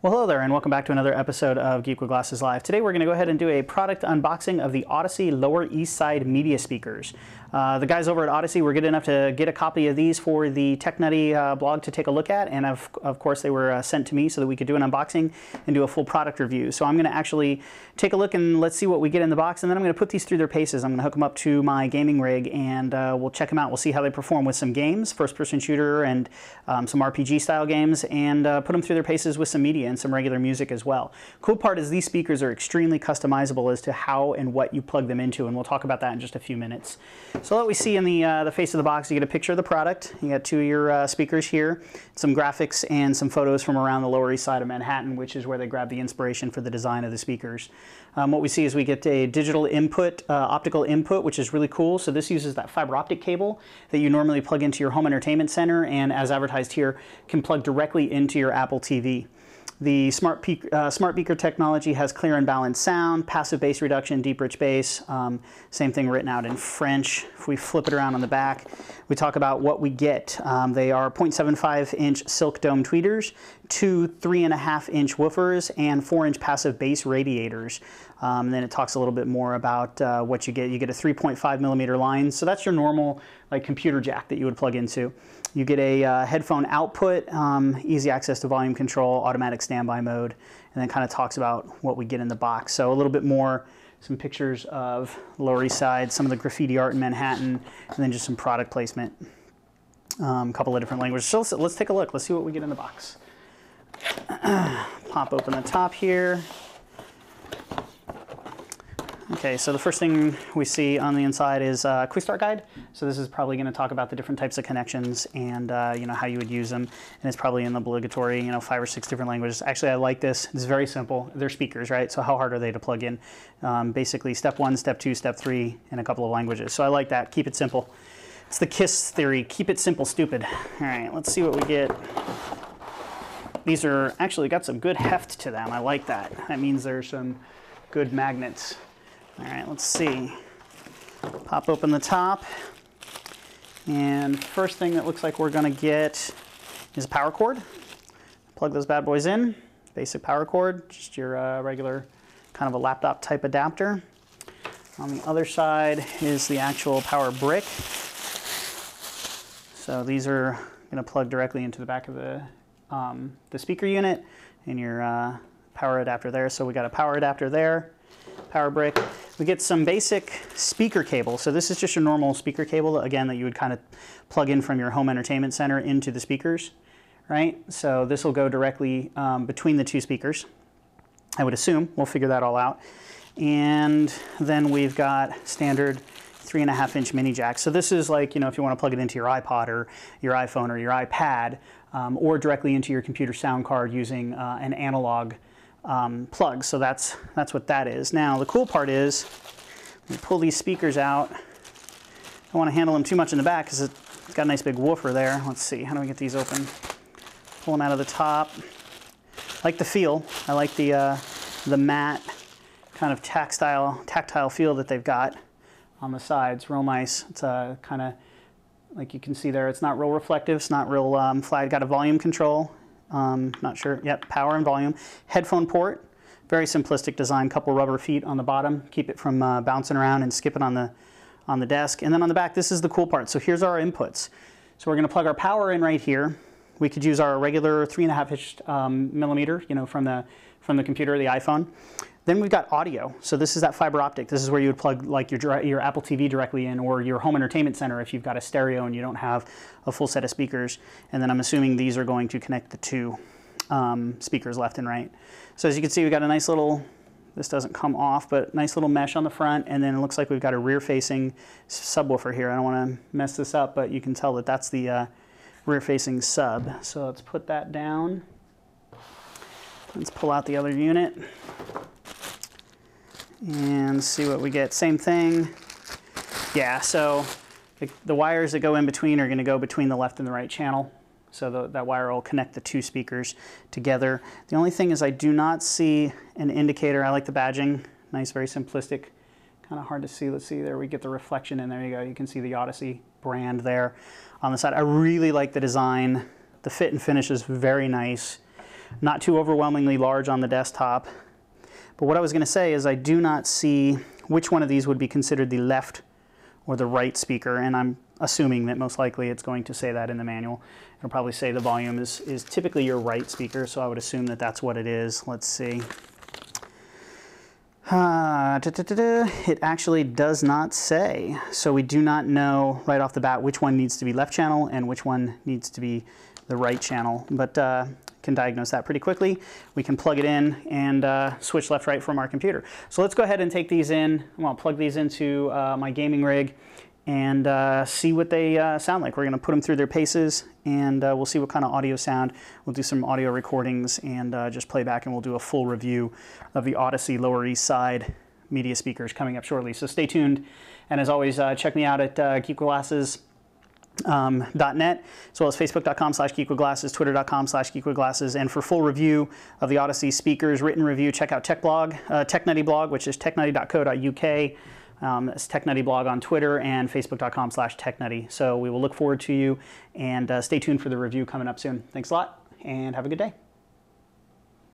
Well, hello there, and welcome back to another episode of Geek With Glasses Live. Today we're going to go ahead and do a product unboxing of the Audyssey Lower East Side media speakers. The guys over at Audyssey were good enough to get a copy of these for the Tech Nutty blog to take a look at, and of course they were sent to me so that we could do an unboxing and do a full product review. So I'm going to actually take a look and let's see what we get in the box, and then I'm going to put these through their paces. I'm going to hook them up to my gaming rig, and we'll check them out. We'll see how they perform with some games, first-person shooter and some RPG-style games, and put them through their paces with some media and some regular music as well. Cool part is these speakers are extremely customizable as to how and what you plug them into, and we'll talk about that in just a few minutes. So what we see in the face of the box, you get a picture of the product. You got two of your speakers here, some graphics and some photos from around the Lower East Side of Manhattan, which is where they grabbed the inspiration for the design of the speakers. What we see is we get a digital input, optical input, which is really cool. So this uses that fiber optic cable that you normally plug into your home entertainment center, and as advertised here, can plug directly into your Apple TV. The Smart Beaker technology has clear and balanced sound, passive bass reduction, deep rich bass, same thing written out in French. If we flip it around on the back, we talk about what we get. They are 0.75-inch silk dome tweeters, two 3.5-inch woofers, and 4-inch passive bass radiators. Then it talks a little bit more about what you get. You get a 3.5mm line, so that's your normal like computer jack that you would plug into. You get a headphone output, easy access to volume control, automatic standby mode, and then kind of talks about what we get in the box. So a little bit more, some pictures of Lower East Side, some of the graffiti art in Manhattan, and then just some product placement. A couple of different languages. So let's take a look. Let's see what we get in the box. Pop open the top here. Okay, so the first thing we see on the inside is a quick start guide. So this is probably going to talk about the different types of connections and you know, how you would use them. And it's probably in the obligatory 5 or 6 different languages. Actually, I like this. It's very simple. They're speakers, right? So how hard are they to plug in? Basically, step 1, step 2, step 3 in a couple of languages. So I like that. Keep it simple. It's the KISS theory. Keep it simple, stupid. All right, let's see what we get. These are actually got some good heft to them. I like that. That means there's some good magnets. All right, let's see. Pop open the top. And first thing that looks like we're gonna get is a power cord. Plug those bad boys in. Basic power cord, just your regular kind of a laptop type adapter. On the other side is the actual power brick. So these are gonna plug directly into the back of the speaker unit and your power adapter there. So we got a power adapter there, power brick. We get some basic speaker cable. So this is just your normal speaker cable, again, that you would kind of plug in from your home entertainment center into the speakers, right? So this will go directly between the two speakers, I would assume. We'll figure that all out. And then we've got standard 3.5-inch mini jack. So this is like, if you want to plug it into your iPod or your iPhone or your iPad, or directly into your computer sound card using an analog plug. So that's what that is. Now the cool part is, we pull these speakers out. I don't want to handle them too much in the back because it's got a nice big woofer there. Let's see, how do we get these open? Pull them out of the top. I like the feel. I like the matte kind of tactile feel that they've got on the sides. Real nice. It's a kind of, like you can see there, it's not real reflective. It's not real flat. Got a volume control. Not sure. Yep, power and volume. Headphone port. Very simplistic design. Couple rubber feet on the bottom. Keep it from bouncing around and skipping on the desk. And then on the back, this is the cool part. So here's our inputs. So we're going to plug our power in right here. We could use our regular 3.5-inch millimeter, from the computer or the iPhone. Then we've got audio. So this is that fiber optic. This is where you would plug like your Apple TV directly in, or your home entertainment center if you've got a stereo and you don't have a full set of speakers. And then I'm assuming these are going to connect the two speakers left and right. So as you can see, we've got a nice little, this doesn't come off, but nice little mesh on the front. And then it looks like we've got a rear-facing subwoofer here. I don't want to mess this up, but you can tell that that's the rear-facing sub. So let's put that down. Let's pull out the other unit and see what we get. Same thing. Yeah, so the wires that go in between are going to go between the left and the right channel. So that wire will connect the two speakers together. The only thing is I do not see an indicator. I like the badging. Nice, very simplistic. Kind of hard to see. Let's see. There we get the reflection, and there you go. You can see the Audyssey brand there on the side. I really like the design. The fit and finish is very nice. Not too overwhelmingly large on the desktop. But what I was going to say is I do not see which one of these would be considered the left or the right speaker, and I'm assuming that most likely it's going to say that in the manual. It'll probably say the volume is typically your right speaker, so I would assume that that's what it is. Let's see. It actually does not say, so we do not know right off the bat which one needs to be left channel and which one needs to be the right channel, but can diagnose that pretty quickly. We can plug it in and switch left right from our computer. So let's go ahead and take these in. I'm going to plug these into my gaming rig and see what they sound like. We're going to put them through their paces and we'll see what kind of audio sound. We'll do some audio recordings and just play back, and we'll do a full review of the Audyssey Lower East Side media speakers coming up shortly. So stay tuned, and as always, check me out at geekwithglasses.net, as well as facebook.com/geekwithglasses, twitter.com/geekwithglasses, and for full review of the Audyssey speakers, written review, check out Tech Nutty blog, which is technutty.co.uk. It's Tech Nutty blog on Twitter and facebook.com/technutty. So we will look forward to you, and stay tuned for the review coming up soon. Thanks a lot, and have a good day.